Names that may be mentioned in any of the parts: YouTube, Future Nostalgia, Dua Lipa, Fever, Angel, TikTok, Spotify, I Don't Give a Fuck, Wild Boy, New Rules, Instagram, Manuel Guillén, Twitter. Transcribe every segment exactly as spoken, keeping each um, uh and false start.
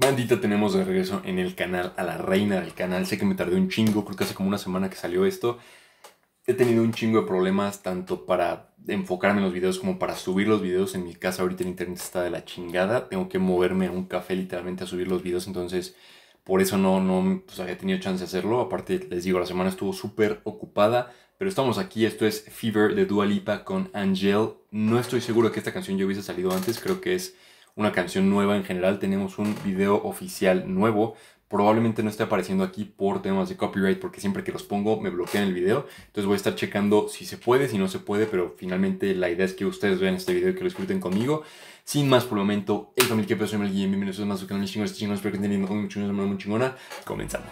Bandita, tenemos de regreso en el canal a la reina del canal. Sé que me tardé un chingo, creo que hace como una semana que salió esto. He tenido un chingo de problemas tanto para enfocarme en los videos como para subir los videos. En mi casa ahorita el internet está de la chingada. Tengo que moverme a un café literalmente a subir los videos. Entonces por eso no, no pues, había tenido chance de hacerlo. Aparte les digo, la semana estuvo súper ocupada. Pero estamos aquí, esto es Fever de Dua Lipa con Angel. No estoy seguro que esta canción yo hubiese salido antes. Creo que es una canción nueva en general. Tenemos un video oficial nuevo. Probablemente no esté apareciendo aquí por temas de copyright, porque siempre que los pongo me bloquean el video. Entonces voy a estar checando si se puede, si no se puede, pero finalmente la idea es que ustedes vean este video y que lo disfruten conmigo. Sin más por el momento, el familia que pasó en el Guillén, bienvenidos a más su canal. Mis chingones, chingones, espero que estén teniendo un chingón, muy chingona. Comenzamos.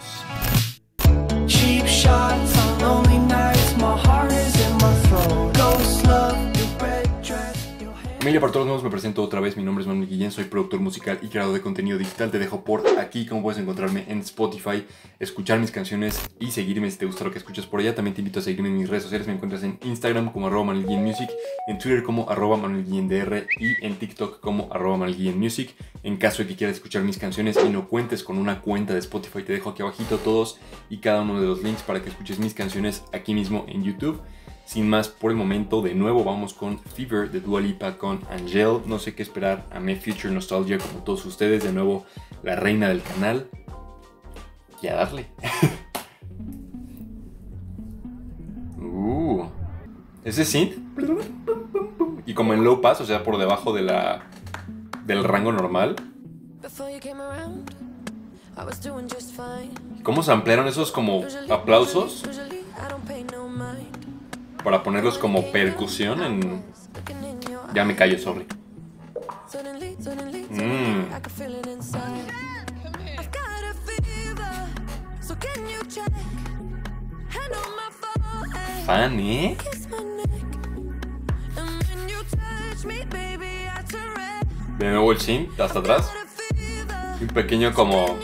Familia, para todos los nuevos me presento otra vez, mi nombre es Manuel Guillén, soy productor musical y creador de contenido digital. Te dejo por aquí cómo puedes encontrarme en Spotify, escuchar mis canciones y seguirme si te gusta lo que escuchas por allá. También te invito a seguirme en mis redes sociales, me encuentras en Instagram como arroba Manuel Guillén Music, en Twitter como arroba Manuel Guillén D R y en TikTok como arroba Manuel Guillén Music. En caso de que quieras escuchar mis canciones y no cuentes con una cuenta de Spotify, te dejo aquí abajito todos y cada uno de los links para que escuches mis canciones aquí mismo en YouTube. Sin más por el momento, de nuevo vamos con Fever de Dua Lipa con Angel. No sé qué esperar, amé Future Nostalgia como todos ustedes. De nuevo, la reina del canal. Y a darle. uh, Ese synth. Y como en low pass, o sea, por debajo de la, del rango normal. ¿Cómo se ampliaron esos como aplausos? Para ponerlos como percusión en... Ya me callo, sorry. Mm. Fan, ¿eh? De nuevo el synth, hasta atrás. Un pequeño como...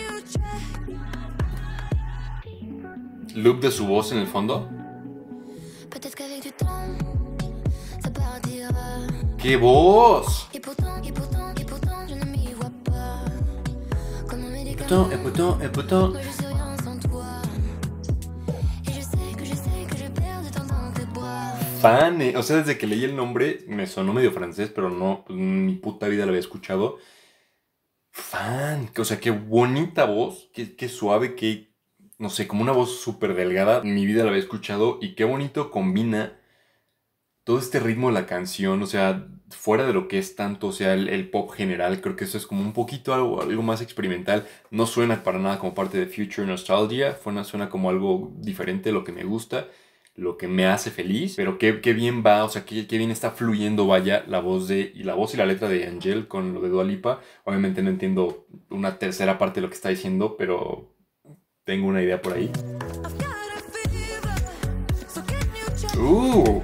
loop de su voz en el fondo. ¡Qué voz! Fan, eh. O sea, desde que leí el nombre me sonó medio francés, pero no, mi puta vida lo había escuchado. Fan, o sea, qué bonita voz, qué, qué suave, qué... no sé, como una voz súper delgada. Mi vida la había escuchado y qué bonito combina todo este ritmo de la canción, o sea, fuera de lo que es tanto, o sea, el, el pop general. Creo que eso es como un poquito algo, algo más experimental. No suena para nada como parte de Future Nostalgia, suena, suena como algo diferente, lo que me gusta, lo que me hace feliz. Pero qué, qué bien va, o sea, qué, qué bien está fluyendo, vaya, la voz, de, y la voz y la letra de Angel con lo de Dua Lipa. Obviamente no entiendo una tercera parte de lo que está diciendo, pero... tengo una idea por ahí. Uh.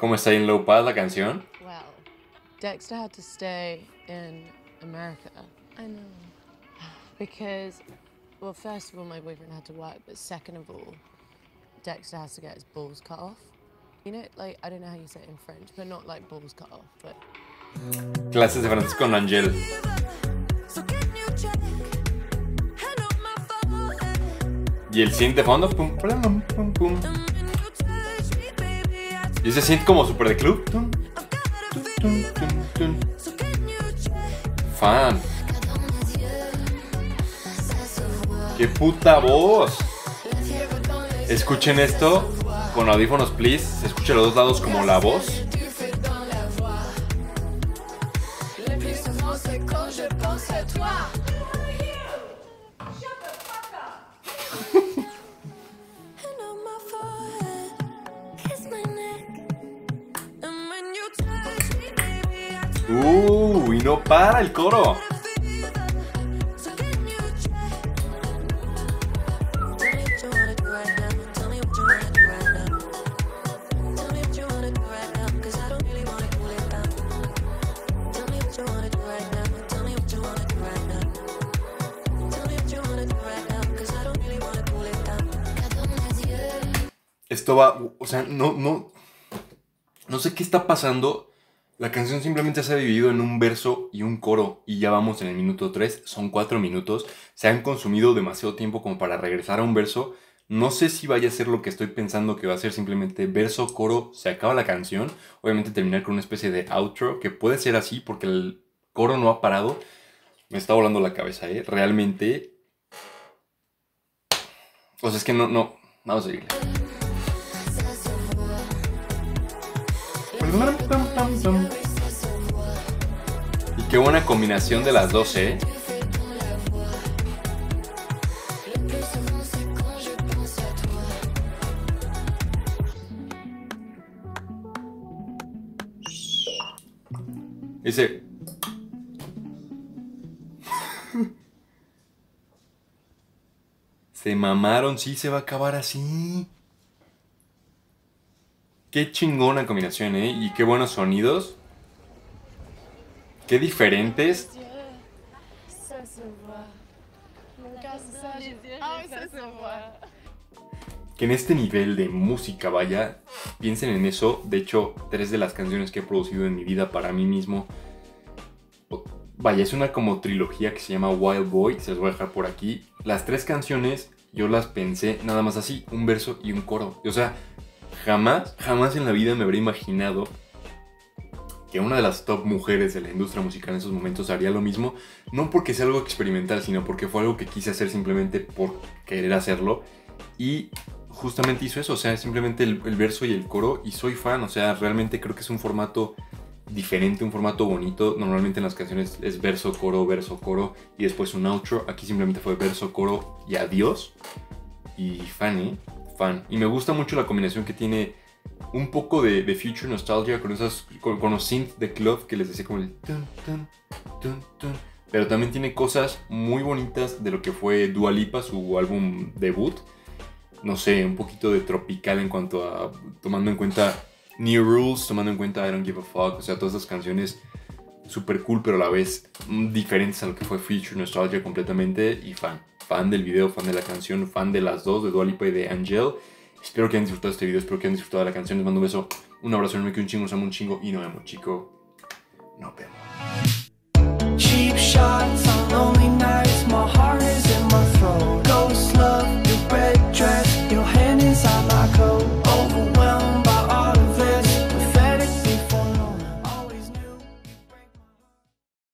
¿Cómo está en low pass la canción? Clases de francés con Angel. Y el synth de fondo, pum, pum, pum, pum. Y ese synth como super de club. Tum, tum, tum, tum. Fan. ¡Qué puta voz! Escuchen esto con audífonos, please. Se escucha a los dos lados como la voz. Uh, y no para el coro. Esto va, o sea, no, no, no sé qué está pasando. La canción simplemente se ha dividido en un verso y un coro, y ya vamos en el minuto tres, son cuatro minutos, se han consumido demasiado tiempo como para regresar a un verso. No sé si vaya a ser lo que estoy pensando que va a ser, simplemente verso, coro, se acaba la canción. Obviamente terminar con una especie de outro, que puede ser así porque el coro no ha parado. Me está volando la cabeza, ¿eh? Realmente... O sea, es que no, no, vamos a seguirle. Y qué buena combinación de las dos, ¿eh? Dice... Se mamaron, sí, se va a acabar así. Qué chingona combinación, ¿eh? Y qué buenos sonidos. Qué diferentes. Que en este nivel de música, vaya, piensen en eso. De hecho, tres de las canciones que he producido en mi vida para mí mismo. Vaya, es una como trilogía que se llama Wild Boy. Se las voy a dejar por aquí. Las tres canciones yo las pensé nada más así. Un verso y un coro. O sea... Jamás, jamás en la vida me habría imaginado que una de las top mujeres de la industria musical en esos momentos haría lo mismo. No porque sea algo experimental, sino porque fue algo que quise hacer simplemente por querer hacerlo. Y justamente hizo eso, o sea, simplemente el, el verso y el coro. Y soy fan, o sea, realmente creo que es un formato diferente, un formato bonito. Normalmente en las canciones es verso, coro, verso, coro y después un outro. Aquí simplemente fue verso, coro y adiós. Y fan, ¿eh? Fan. Y me gusta mucho la combinación que tiene un poco de, de Future Nostalgia con, esas, con, con los synths de club que les decía como el tun, tun, tun, tun. Pero también tiene cosas muy bonitas de lo que fue Dua Lipa, su álbum debut. No sé, un poquito de tropical en cuanto a... Tomando en cuenta New Rules, tomando en cuenta I Don't Give a Fuck. O sea, todas esas canciones super cool pero a la vez diferentes a lo que fue Future Nostalgia completamente. Y fan. Fan del video, fan de la canción, fan de las dos, de Dua Lipa y de Angel. Espero que hayan disfrutado este video, espero que hayan disfrutado de la canción. Les mando un beso, un abrazo enorme, que un chingo, os amo un chingo y nos vemos, chico. Nos vemos.